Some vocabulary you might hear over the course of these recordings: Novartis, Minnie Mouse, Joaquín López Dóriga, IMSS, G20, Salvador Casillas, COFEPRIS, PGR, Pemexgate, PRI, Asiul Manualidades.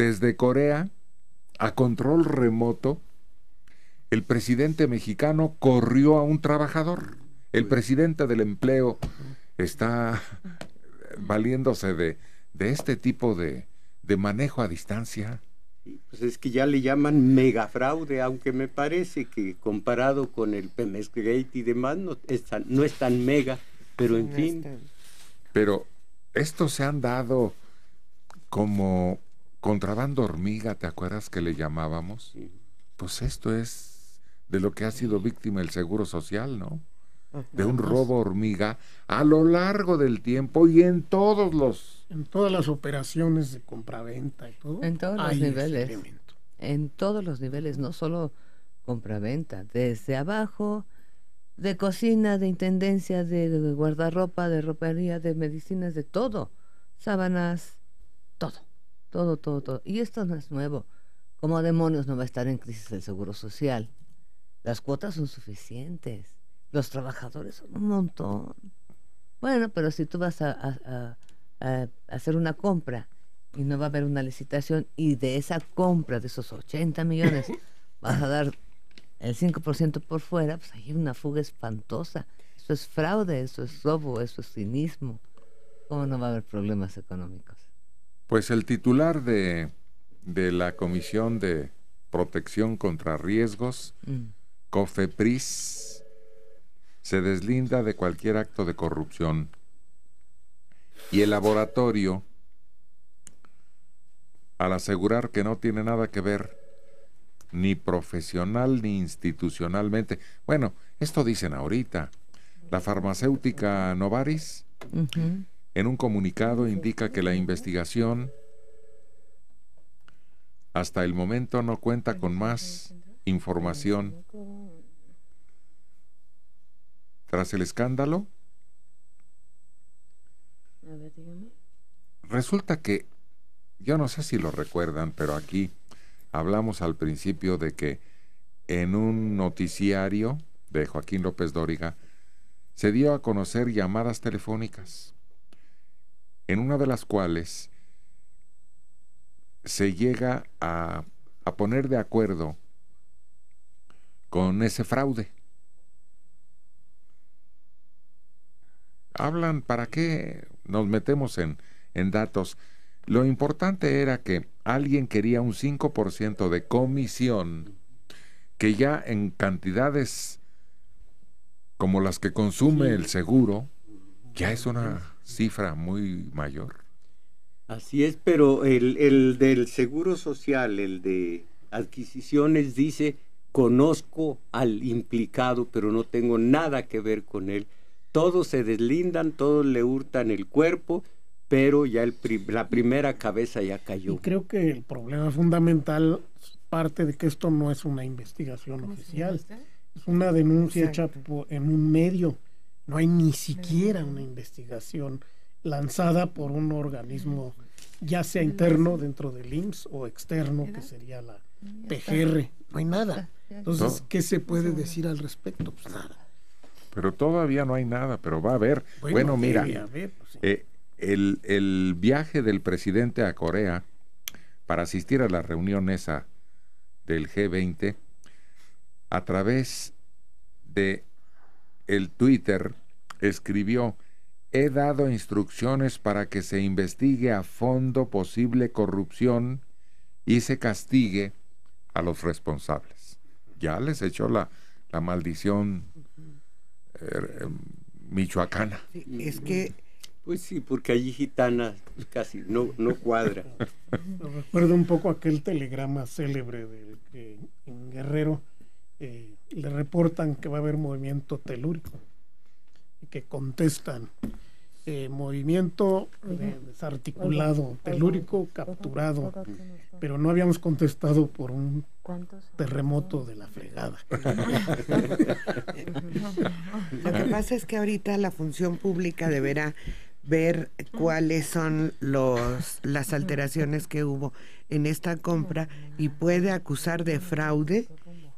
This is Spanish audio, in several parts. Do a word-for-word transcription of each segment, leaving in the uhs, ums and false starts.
desde Corea a control remoto, el presidente mexicano corrió a un trabajador. El presidente del empleo está valiéndose de, de este tipo de, de manejo a distancia. Pues es que ya le llaman megafraude, aunque me parece que comparado con el Pemexgate y demás no es tan, no es tan mega, pero en no fin. Tan... Pero estos se han dado como contrabando hormiga, ¿te acuerdas que le llamábamos? Sí. Pues esto es de lo que ha sido víctima el Seguro Social, ¿no? Ajá. De un robo hormiga a lo largo del tiempo y en todos los... En todas las operaciones de compraventa y todo. En todos los niveles. En todos los niveles, no solo compraventa, desde abajo, de cocina, de intendencia, de, de guardarropa, de ropería, de medicinas, de todo. Sábanas, todo, todo, todo, todo. Y esto no es nuevo. ¿Cómo demonios no va a estar en crisis el Seguro Social? Las cuotas son suficientes. Los trabajadores son un montón. Bueno, pero si tú vas a, a, a, a hacer una compra y no va a haber una licitación y de esa compra, de esos ochenta millones, vas a dar el cinco por ciento por fuera, pues hay una fuga espantosa. Eso es fraude, eso es robo, eso es cinismo. ¿Cómo no va a haber problemas económicos? Pues el titular de, de la Comisión de Protección contra Riesgos, mm. COFEPRIS, se deslinda de cualquier acto de corrupción y el laboratorio, al asegurar que no tiene nada que ver ni profesional ni institucionalmente. Bueno, esto dicen ahorita. La farmacéutica Novartis, uh-huh, en un comunicado indica que la investigación hasta el momento no cuenta con más información. Tras el escándalo, a ver, dígame. Resulta que, yo no sé si lo recuerdan, pero aquí hablamos al principio de que en un noticiario de Joaquín López Dóriga se dio a conocer llamadas telefónicas, en una de las cuales se llega a, a poner de acuerdo con ese fraude. Hablan, ¿para qué nos metemos en, en datos? Lo importante era que alguien quería un cinco por ciento de comisión, que ya en cantidades como las que consume sí. el seguro, ya es una cifra muy mayor. Así es, pero el, el del Seguro Social, el de adquisiciones, dice, conozco al implicado, pero no tengo nada que ver con él. Todos se deslindan, todos le hurtan el cuerpo, pero ya el pri la primera cabeza ya cayó. Y creo que el problema fundamental parte de que esto no es una investigación oficial, es una denuncia Exacto. hecha por, en un medio. No hay ni siquiera una investigación lanzada por un organismo, ya sea interno dentro del I M S S o externo, que sería la P G R. No hay nada. Entonces, ¿qué se puede decir al respecto? Pues nada. Pero todavía no hay nada, pero va a haber. Bueno, bueno mira, haber, pues, sí. eh, el, el viaje del presidente a Corea para asistir a la reunión esa del G veinte, a través de el Twitter escribió: he dado instrucciones para que se investigue a fondo posible corrupción y se castigue a los responsables. Ya les echó la, la maldición michoacana. Sí, es que pues sí, porque allí gitana casi no, no cuadra. Recuerdo un poco aquel telegrama célebre del que en Guerrero eh, le reportan que va a haber movimiento telúrico y que contestan eh, movimiento eh, desarticulado telúrico capturado, pero no habíamos contestado por un terremoto de la fregada. Lo que pasa es que ahorita la función pública deberá ver cuáles son los las alteraciones que hubo en esta compra y puede acusar de fraude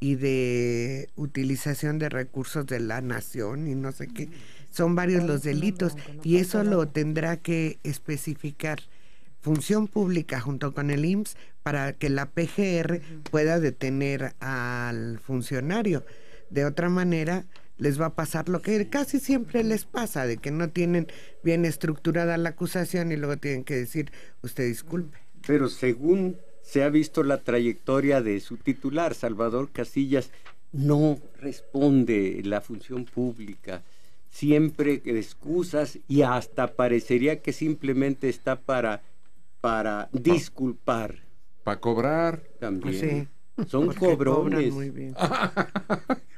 y de utilización de recursos de la nación y no sé qué. Son varios los delitos y eso lo tendrá que especificar Función Pública junto con el I M S S para que la P G R pueda detener al funcionario. De otra manera les va a pasar lo que casi siempre les pasa, de que no tienen bien estructurada la acusación y luego tienen que decir, usted disculpe. Pero según se ha visto la trayectoria de su titular, Salvador Casillas, no responde la función pública, siempre excusas, y hasta parecería que simplemente está para, para disculpar. Para cobrar. También. Sí. Son porque cobrones. Muy bien.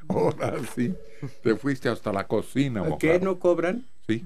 Ahora sí, te fuiste hasta la cocina. ¿Por qué no cobran? Sí.